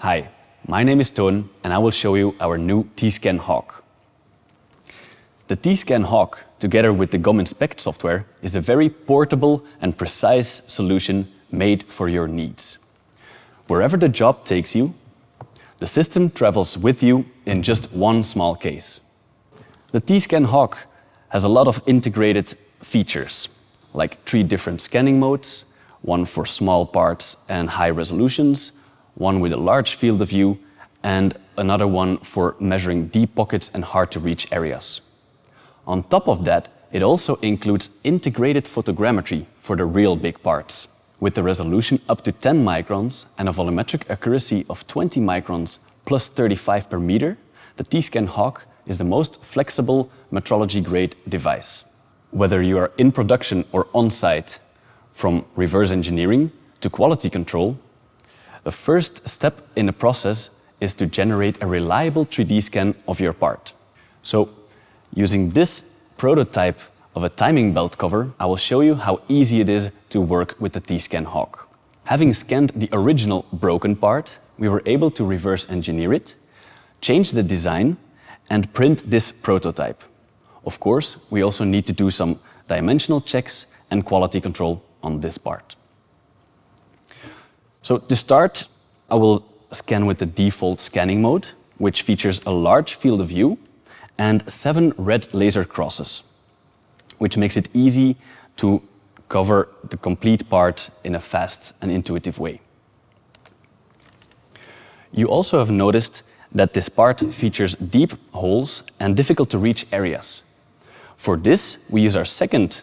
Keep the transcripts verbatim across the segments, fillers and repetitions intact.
Hi, my name is Ton and I will show you our new T-Scan Hawk. The T-Scan Hawk, together with the GOM Inspect software, is a very portable and precise solution made for your needs. Wherever the job takes you, the system travels with you in just one small case. The T-Scan Hawk has a lot of integrated features, like three different scanning modes, one for small parts and high resolutions, one with a large field of view, and another one for measuring deep pockets and hard-to-reach areas. On top of that, it also includes integrated photogrammetry for the real big parts, with a resolution up to ten microns and a volumetric accuracy of twenty microns plus thirty-five per meter, the T-Scan Hawk is the most flexible metrology-grade device. Whether you are in production or on-site, from reverse engineering to quality control, the first step in the process is to generate a reliable three D scan of your part. So, using this prototype of a timing belt cover, I will show you how easy it is to work with the T-Scan Hawk. Having scanned the original broken part, we were able to reverse engineer it, change the design, and print this prototype. Of course, we also need to do some dimensional checks and quality control on this part. So to start, I will scan with the default scanning mode, which features a large field of view and seven red laser crosses, which makes it easy to cover the complete part in a fast and intuitive way. You also have noticed that this part features deep holes and difficult to reach areas. For this, we use our second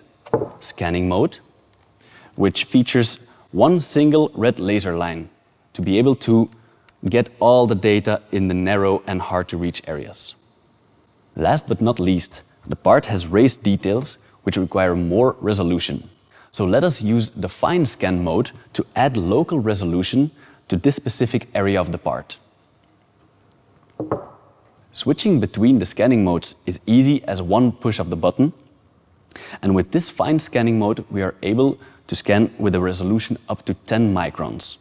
scanning mode, which features one single red laser line to be able to get all the data in the narrow and hard-to-reach areas. Last but not least, the part has raised details which require more resolution. So let us use the fine scan mode to add local resolution to this specific area of the part. Switching between the scanning modes is easy as one push of the button. And with this fine scanning mode, we are able to scan with a resolution up to ten microns.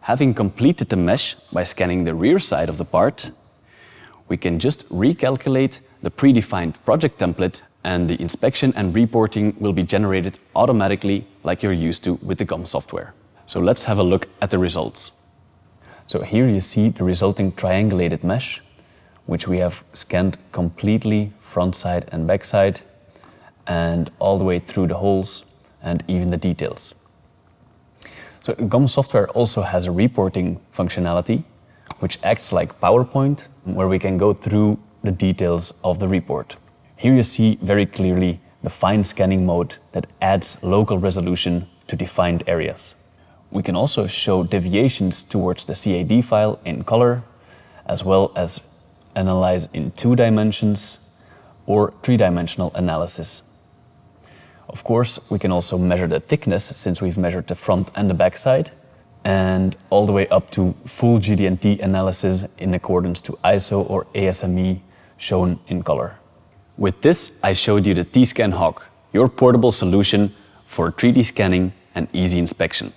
Having completed the mesh by scanning the rear side of the part, we can just recalculate the predefined project template and the inspection and reporting will be generated automatically like you're used to with the GOM software. So let's have a look at the results. So here you see the resulting triangulated mesh, which we have scanned completely front side and back side, and all the way through the holes and even the details. So GOM software also has a reporting functionality, which acts like PowerPoint, where we can go through the details of the report. Here you see very clearly the fine scanning mode that adds local resolution to defined areas. We can also show deviations towards the C A D file in color, as well as analyze in two dimensions or three-dimensional analysis. Of course, we can also measure the thickness since we've measured the front and the back side, and all the way up to full G D and T analysis in accordance to I S O or A S M E shown in color. With this, I showed you the T-Scan Hawk, your portable solution for three D scanning and easy inspection.